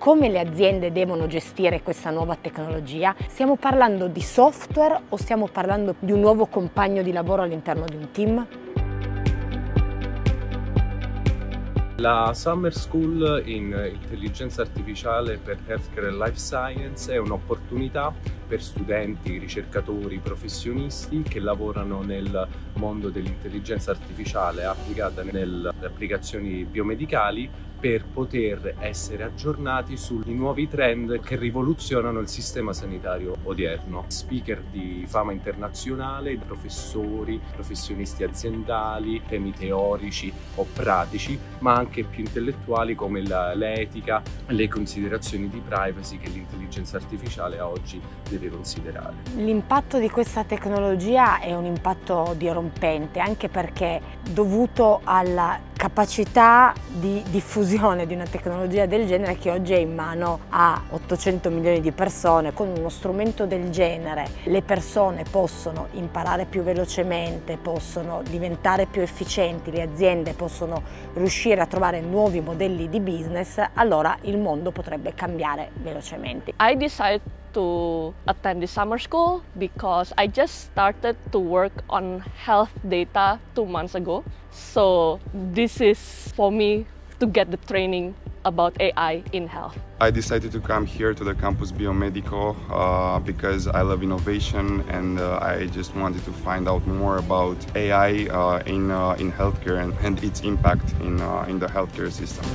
come le aziende devono gestire questa nuova tecnologia? Stiamo parlando di software o stiamo parlando di un nuovo compagno di lavoro all'interno di un team? La Summer School in Intelligenza Artificiale per Healthcare e Life Science è un'opportunità per studenti, ricercatori, professionisti che lavorano nel mondo dell'intelligenza artificiale applicata nelle applicazioni biomedicali per poter essere aggiornati sui nuovi trend che rivoluzionano il sistema sanitario odierno. Speaker di fama internazionale, professori, professionisti aziendali, temi teorici o pratici, ma anche più intellettuali come l'etica, le considerazioni di privacy che l'intelligenza artificiale oggi deve considerare. L'impatto di questa tecnologia è un impatto dirompente, anche perché dovuto alla capacità di diffusione di una tecnologia del genere che oggi è in mano a 800 milioni di persone. Con uno strumento del genere le persone possono imparare più velocemente, possono diventare più efficienti, le aziende possono riuscire a trovare nuovi modelli di business, allora il mondo potrebbe cambiare velocemente. I decided to attend the summer school because I just started to work on health data 2 months ago. So this is for me to get the training about AI in health. I decided to come here to the Campus Biomedico because I love innovation and I just wanted to find out more about AI in healthcare and its impact in the healthcare system.